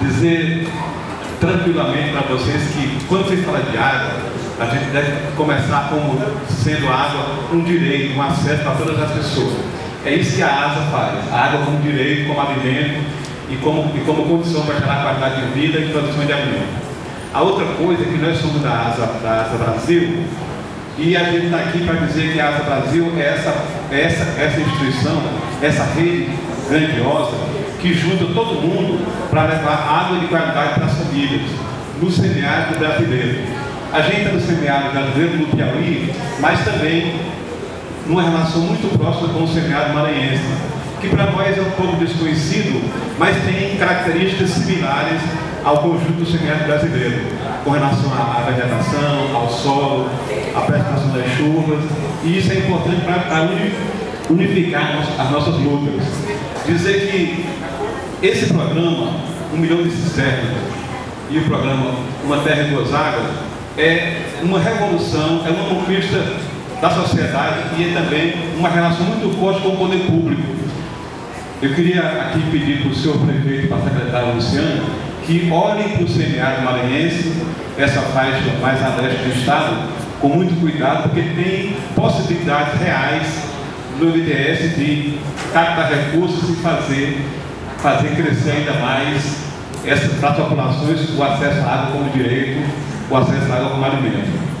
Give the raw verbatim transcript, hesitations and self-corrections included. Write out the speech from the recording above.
dizer tranquilamente para vocês que quando se fala de água, a gente deve começar como sendo a água um direito, um acesso para todas as pessoas. É isso que a ASA faz, a água como direito, como alimento e como, e como condição para gerar qualidade de vida e produção de alimento. A outra coisa é que nós somos da ASA, da ASA Brasil, e a gente está aqui para dizer que a ASA Brasil é essa, essa, essa instituição, essa rede grandiosa que junta todo mundo para levar água de qualidade para as famílias, no semiárido brasileiro. A gente está no semiárido brasileiro, no Piauí, mas também numa relação muito próxima com o semiárido maranhense, que para nós é um pouco desconhecido, mas tem características similares ao conjunto do semiárido brasileiro, com relação à vegetação, ao solo, à prestação das chuvas, e isso é importante para unificar as nossas lutas. Dizer que esse programa, Um Milhão de Sistemas, e o programa Uma Terra e Duas Águas, é uma revolução, é uma conquista da sociedade e é também uma relação muito forte com o poder público. Eu queria aqui pedir para o senhor prefeito, para a secretária Luciana, que olhem para o semiárido maranhense, essa faixa mais a leste do estado, com muito cuidado, porque tem possibilidades reais no M D S de captar recursos e fazer, fazer crescer ainda mais essas populações, o acesso à água como direito, o acesso à água como alimento.